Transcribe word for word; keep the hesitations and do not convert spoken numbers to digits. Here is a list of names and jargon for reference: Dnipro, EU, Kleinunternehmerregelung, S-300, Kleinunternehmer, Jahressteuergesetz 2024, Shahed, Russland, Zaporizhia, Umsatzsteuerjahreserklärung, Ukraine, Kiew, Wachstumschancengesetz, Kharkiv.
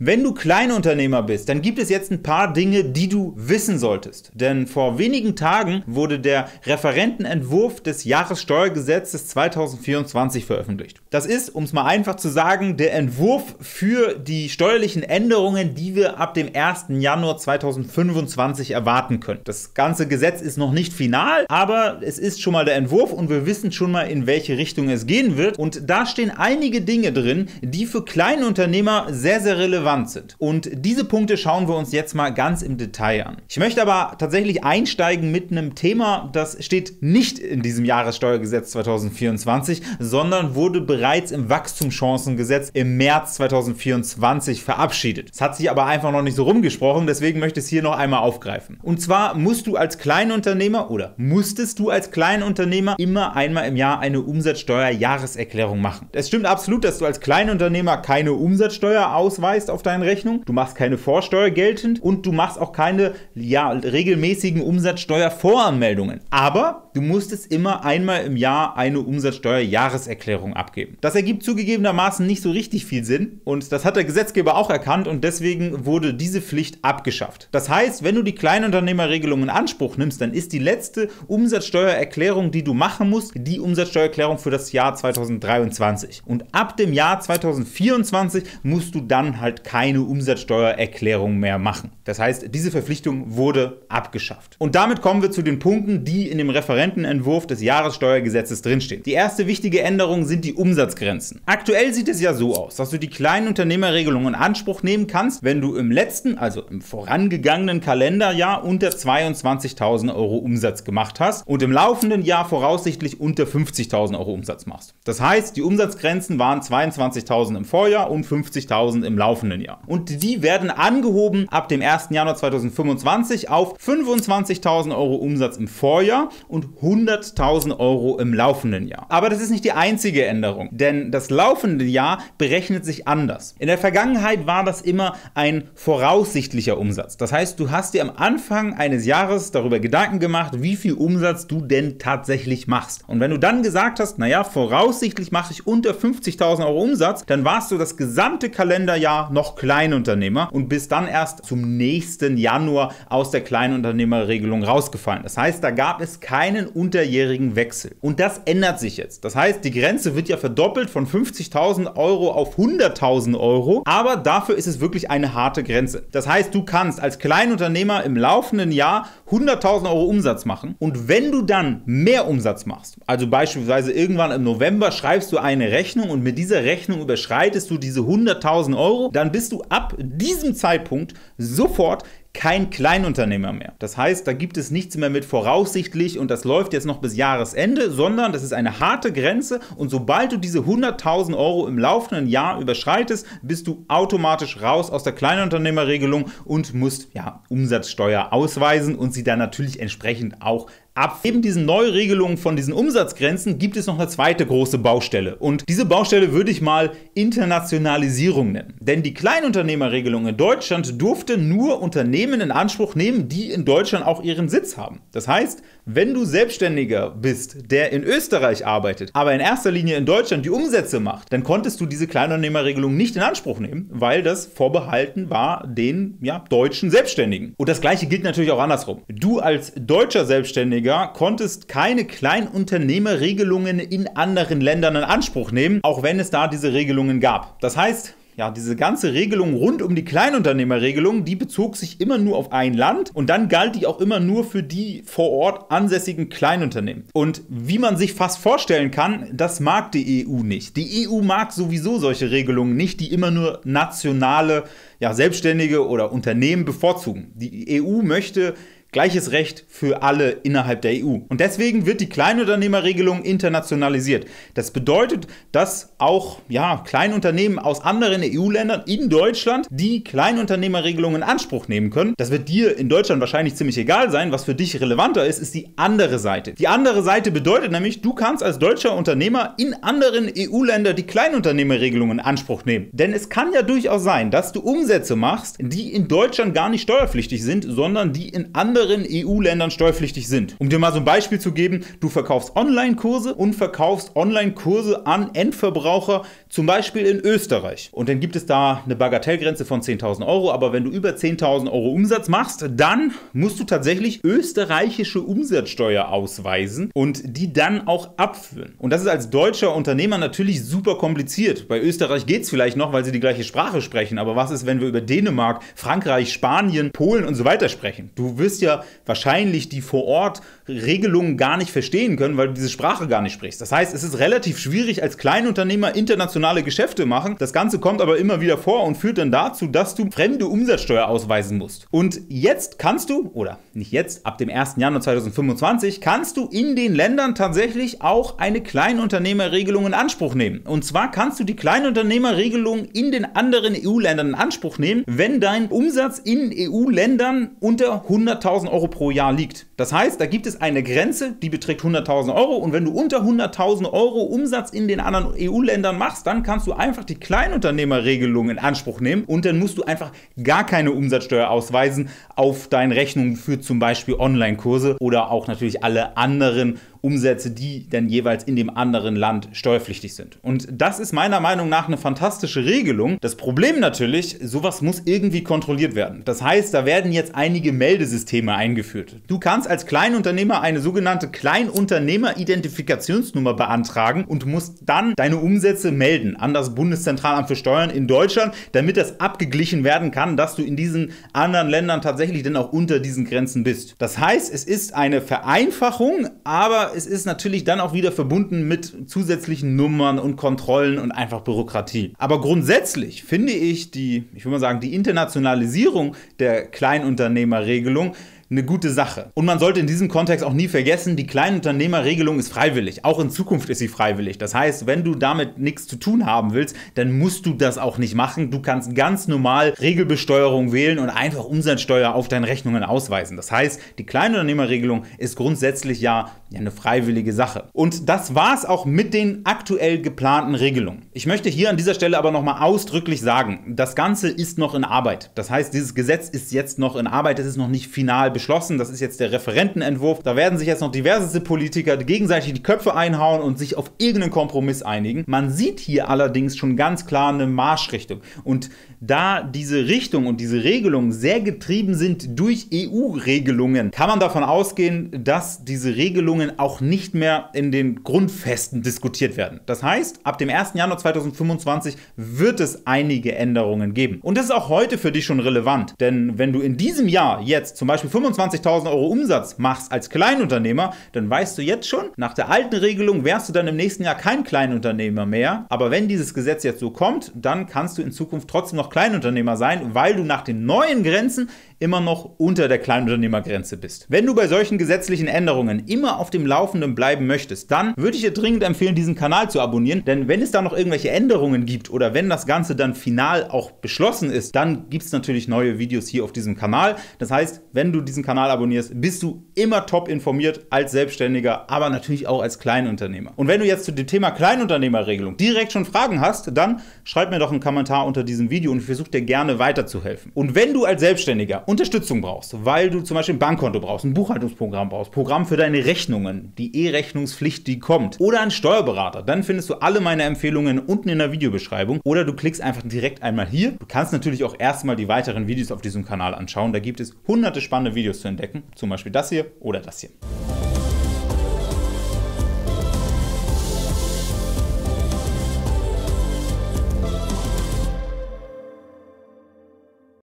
Wenn du Kleinunternehmer bist, dann gibt es jetzt ein paar Dinge, die du wissen solltest. Denn vor wenigen Tagen wurde der Referentenentwurf des Jahressteuergesetzes zweitausendvierundzwanzig veröffentlicht. Das ist, um es mal einfach zu sagen, der Entwurf für die steuerlichen Änderungen, die wir ab dem ersten Januar zweitausendfünfundzwanzig erwarten können. Das ganze Gesetz ist noch nicht final, aber es ist schon mal der Entwurf und wir wissen schon mal, in welche Richtung es gehen wird. Und da stehen einige Dinge drin, die für Kleinunternehmer sehr, sehr relevant sind. sind. Und diese Punkte schauen wir uns jetzt mal ganz im Detail an. Ich möchte aber tatsächlich einsteigen mit einem Thema, das steht nicht in diesem Jahressteuergesetz zweitausendvierundzwanzig, sondern wurde bereits im Wachstumschancengesetz im März zweitausendvierundzwanzig verabschiedet. Es hat sich aber einfach noch nicht so rumgesprochen, deswegen möchte ich es hier noch einmal aufgreifen. Und zwar musst du als Kleinunternehmer oder musstest du als Kleinunternehmer immer einmal im Jahr eine Umsatzsteuerjahreserklärung machen. Es stimmt absolut, dass du als Kleinunternehmer keine Umsatzsteuer ausweist auf deine Rechnung, du machst keine Vorsteuer geltend und du machst auch keine ja, regelmäßigen Umsatzsteuervoranmeldungen. Aber du musstest immer einmal im Jahr eine Umsatzsteuerjahreserklärung abgeben. Das ergibt zugegebenermaßen nicht so richtig viel Sinn und das hat der Gesetzgeber auch erkannt und deswegen wurde diese Pflicht abgeschafft. Das heißt, wenn du die Kleinunternehmerregelung in Anspruch nimmst, dann ist die letzte Umsatzsteuererklärung, die du machen musst, die Umsatzsteuererklärung für das Jahr zweitausenddreiundzwanzig. Und ab dem Jahr zweitausendvierundzwanzig musst du dann halt keine Umsatzsteuererklärung mehr machen. Das heißt, diese Verpflichtung wurde abgeschafft. Und damit kommen wir zu den Punkten, die in dem Referentenentwurf des Jahressteuergesetzes drinstehen. Die erste wichtige Änderung sind die Umsatzgrenzen. Aktuell sieht es ja so aus, dass du die Kleinunternehmerregelung in Anspruch nehmen kannst, wenn du im letzten, also im vorangegangenen Kalenderjahr unter zweiundzwanzigtausend Euro Umsatz gemacht hast und im laufenden Jahr voraussichtlich unter fünfzigtausend Euro Umsatz machst. Das heißt, die Umsatzgrenzen waren zweiundzwanzigtausend im Vorjahr und fünfzigtausend im laufenden Jahr. Und die werden angehoben ab dem ersten Januar zweitausendfünfundzwanzig auf fünfundzwanzigtausend Euro Umsatz im Vorjahr und hunderttausend Euro im laufenden Jahr. Aber das ist nicht die einzige Änderung, denn das laufende Jahr berechnet sich anders. In der Vergangenheit war das immer ein voraussichtlicher Umsatz. Das heißt, du hast dir am Anfang eines Jahres darüber Gedanken gemacht, wie viel Umsatz du denn tatsächlich machst. Und wenn du dann gesagt hast, naja, voraussichtlich mache ich unter fünfzigtausend Euro Umsatz, dann warst du das gesamte Kalenderjahr noch Kleinunternehmer und bist dann erst zum nächsten Januar aus der Kleinunternehmerregelung rausgefallen. Das heißt, da gab es keinen unterjährigen Wechsel. Und das ändert sich jetzt. Das heißt, die Grenze wird ja verdoppelt von fünfzigtausend Euro auf hunderttausend Euro, aber dafür ist es wirklich eine harte Grenze. Das heißt, du kannst als Kleinunternehmer im laufenden Jahr hunderttausend Euro Umsatz machen und wenn du dann mehr Umsatz machst, also beispielsweise irgendwann im November schreibst du eine Rechnung und mit dieser Rechnung überschreitest du diese hunderttausend Euro, dann Dann bist du ab diesem Zeitpunkt sofort kein Kleinunternehmer mehr. Das heißt, da gibt es nichts mehr mit voraussichtlich und das läuft jetzt noch bis Jahresende, sondern das ist eine harte Grenze und sobald du diese hunderttausend Euro im laufenden Jahr überschreitest, bist du automatisch raus aus der Kleinunternehmerregelung und musst ja, Umsatzsteuer ausweisen und sie dann natürlich entsprechend auch ab. Neben diesen Neuregelungen von diesen Umsatzgrenzen gibt es noch eine zweite große Baustelle und diese Baustelle würde ich mal Internationalisierung nennen. Denn die Kleinunternehmerregelung in Deutschland durfte nur Unternehmen in Anspruch nehmen, die in Deutschland auch ihren Sitz haben. Das heißt, wenn du Selbstständiger bist, der in Österreich arbeitet, aber in erster Linie in Deutschland die Umsätze macht, dann konntest du diese Kleinunternehmerregelung nicht in Anspruch nehmen, weil das vorbehalten war den ja, deutschen Selbstständigen. Und das Gleiche gilt natürlich auch andersrum. Du als deutscher Selbstständiger konntest keine Kleinunternehmerregelungen in anderen Ländern in Anspruch nehmen, auch wenn es da diese Regelungen gab. Das heißt, ja, diese ganze Regelung rund um die Kleinunternehmerregelung, die bezog sich immer nur auf ein Land und dann galt die auch immer nur für die vor Ort ansässigen Kleinunternehmen. Und wie man sich fast vorstellen kann, das mag die E U nicht. Die E U mag sowieso solche Regelungen nicht, die immer nur nationale, ja, Selbstständige oder Unternehmen bevorzugen. Die E U möchte gleiches Recht für alle innerhalb der E U. Und deswegen wird die Kleinunternehmerregelung internationalisiert. Das bedeutet, dass auch ja, Kleinunternehmen aus anderen E U-Ländern in Deutschland die Kleinunternehmerregelung in Anspruch nehmen können. Das wird dir in Deutschland wahrscheinlich ziemlich egal sein. Was für dich relevanter ist, ist die andere Seite. Die andere Seite bedeutet nämlich, du kannst als deutscher Unternehmer in anderen E U-Ländern die Kleinunternehmerregelung in Anspruch nehmen. Denn es kann ja durchaus sein, dass du Umsätze machst, die in Deutschland gar nicht steuerpflichtig sind, sondern die in anderen anderen E U-Ländern steuerpflichtig sind. Um dir mal so ein Beispiel zu geben, du verkaufst Online-Kurse und verkaufst Online-Kurse an Endverbraucher, zum Beispiel in Österreich. Und dann gibt es da eine Bagatellgrenze von zehntausend Euro, aber wenn du über zehntausend Euro Umsatz machst, dann musst du tatsächlich österreichische Umsatzsteuer ausweisen und die dann auch abführen. Und das ist als deutscher Unternehmer natürlich super kompliziert. Bei Österreich geht es vielleicht noch, weil sie die gleiche Sprache sprechen, aber was ist, wenn wir über Dänemark, Frankreich, Spanien, Polen und so weiter sprechen? Du wirst ja wahrscheinlich die vor Ort Regelungen gar nicht verstehen können, weil du diese Sprache gar nicht sprichst. Das heißt, es ist relativ schwierig, als Kleinunternehmer internationale Geschäfte machen. Das Ganze kommt aber immer wieder vor und führt dann dazu, dass du fremde Umsatzsteuer ausweisen musst. Und jetzt kannst du, oder nicht jetzt, ab dem ersten Januar zweitausendfünfundzwanzig, kannst du in den Ländern tatsächlich auch eine Kleinunternehmerregelung in Anspruch nehmen. Und zwar kannst du die Kleinunternehmerregelung in den anderen E U-Ländern in Anspruch nehmen, wenn dein Umsatz in E U-Ländern unter hunderttausend Euro pro Jahr liegt. Das heißt, da gibt es eine Grenze, die beträgt hunderttausend Euro, und wenn du unter hunderttausend Euro Umsatz in den anderen E U-Ländern machst, dann kannst du einfach die Kleinunternehmerregelung in Anspruch nehmen und dann musst du einfach gar keine Umsatzsteuer ausweisen auf deine Rechnungen für zum Beispiel Online-Kurse oder auch natürlich alle anderen Umsätze, die dann jeweils in dem anderen Land steuerpflichtig sind. Und das ist meiner Meinung nach eine fantastische Regelung. Das Problem natürlich, sowas muss irgendwie kontrolliert werden. Das heißt, da werden jetzt einige Meldesysteme eingeführt. Du kannst als Kleinunternehmer eine sogenannte Kleinunternehmer-Identifikationsnummer beantragen und musst dann deine Umsätze melden an das Bundeszentralamt für Steuern in Deutschland, damit das abgeglichen werden kann, dass du in diesen anderen Ländern tatsächlich dann auch unter diesen Grenzen bist. Das heißt, es ist eine Vereinfachung, aber es ist natürlich dann auch wieder verbunden mit zusätzlichen Nummern und Kontrollen und einfach Bürokratie. Aber grundsätzlich finde ich die, ich würde mal sagen, die Internationalisierung der Kleinunternehmerregelung eine gute Sache. Und man sollte in diesem Kontext auch nie vergessen, die Kleinunternehmerregelung ist freiwillig. Auch in Zukunft ist sie freiwillig. Das heißt, wenn du damit nichts zu tun haben willst, dann musst du das auch nicht machen. Du kannst ganz normal Regelbesteuerung wählen und einfach Umsatzsteuer auf deine Rechnungen ausweisen. Das heißt, die Kleinunternehmerregelung ist grundsätzlich ja eine freiwillige Sache. Und das war es auch mit den aktuell geplanten Regelungen. Ich möchte hier an dieser Stelle aber nochmal ausdrücklich sagen, das Ganze ist noch in Arbeit. Das heißt, dieses Gesetz ist jetzt noch in Arbeit, es ist noch nicht final beschlossen. Das ist jetzt der Referentenentwurf. Da werden sich jetzt noch diverse Politiker gegenseitig die Köpfe einhauen und sich auf irgendeinen Kompromiss einigen. Man sieht hier allerdings schon ganz klar eine Marschrichtung. Und da diese Richtung und diese Regelungen sehr getrieben sind durch E U-Regelungen, kann man davon ausgehen, dass diese Regelungen auch nicht mehr in den Grundfesten diskutiert werden. Das heißt, ab dem ersten Januar zweitausendfünfundzwanzig wird es einige Änderungen geben. Und das ist auch heute für dich schon relevant. Denn wenn du in diesem Jahr jetzt zum Beispiel fünfundzwanzigtausend Euro Umsatz machst als Kleinunternehmer, dann weißt du jetzt schon, nach der alten Regelung wärst du dann im nächsten Jahr kein Kleinunternehmer mehr. Aber wenn dieses Gesetz jetzt so kommt, dann kannst du in Zukunft trotzdem noch Kleinunternehmer sein, weil du nach den neuen Grenzen immer noch unter der Kleinunternehmergrenze bist. Wenn du bei solchen gesetzlichen Änderungen immer auf dem Laufenden bleiben möchtest, dann würde ich dir dringend empfehlen, diesen Kanal zu abonnieren, denn wenn es da noch irgendwelche Änderungen gibt oder wenn das Ganze dann final auch beschlossen ist, dann gibt es natürlich neue Videos hier auf diesem Kanal. Das heißt, wenn du diesen Kanal abonnierst, bist du immer top informiert als Selbstständiger, aber natürlich auch als Kleinunternehmer. Und wenn du jetzt zu dem Thema Kleinunternehmerregelung direkt schon Fragen hast, dann schreib mir doch einen Kommentar unter diesem Video und ich versuche dir gerne weiterzuhelfen. Und wenn du als Selbstständiger Unterstützung brauchst, weil du zum Beispiel ein Bankkonto brauchst, ein Buchhaltungsprogramm brauchst, Programm für deine Rechnungen, die E-Rechnungspflicht, die kommt, oder einen Steuerberater, dann findest du alle meine Empfehlungen unten in der Videobeschreibung oder du klickst einfach direkt einmal hier. Du kannst natürlich auch erstmal die weiteren Videos auf diesem Kanal anschauen, da gibt es hunderte spannende Videos zu entdecken, zum Beispiel das hier oder das hier.